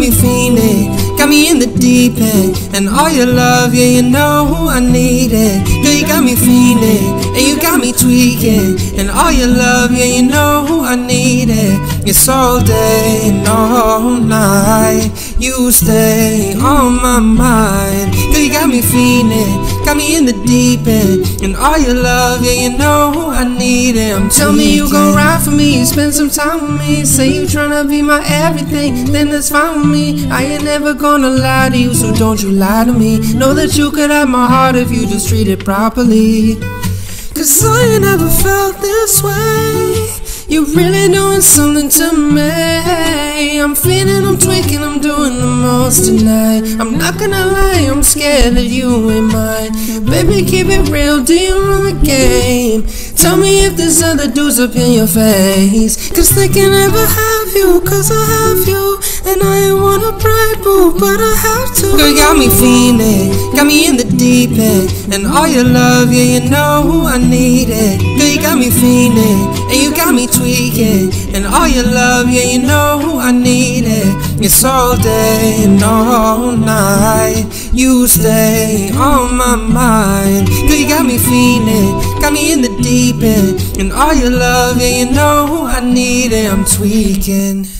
me fiending, got me in the deep end. And all your love, yeah, you know who I needed. Girl, you got me fiending, and you got me tweaking. And all your love, yeah, you know who I needed. It's all day and all night, you stay on my mind. Girl, you got me fiending, got me in the deep end. And all your love, yeah, you know who I needed. Tell me you gon' ride for me, spend some time with me. Say you tryna be my everything, then that's fine with me. I ain't never gonna lie to you, so don't you lie to me. Know that you could have my heart if you just treat it properly. Cause I ain't never felt this way. You're really doing something to me. I'm feeling, I'm tweaking, I'm doing the most tonight. I'm not gonna lie, I'm scared that you ain't mine. Baby, keep it real, do you run the game? Tell me if there's other dudes up in your face. Cause they can never have you, cause I have you. And I ain't wanna brag, boo, but I have to. Girl, you got me fiending, got me in the deep end. And all your love, yeah, you know who I needed. Girl, you got me fiending, and you got me tweaking. And all your love, yeah, you know who I needed. It's all day and all night, you stay on my mind. Girl, you got me fiending, got me in the deep end. And all your love, yeah, you know who I needed. I'm tweaking.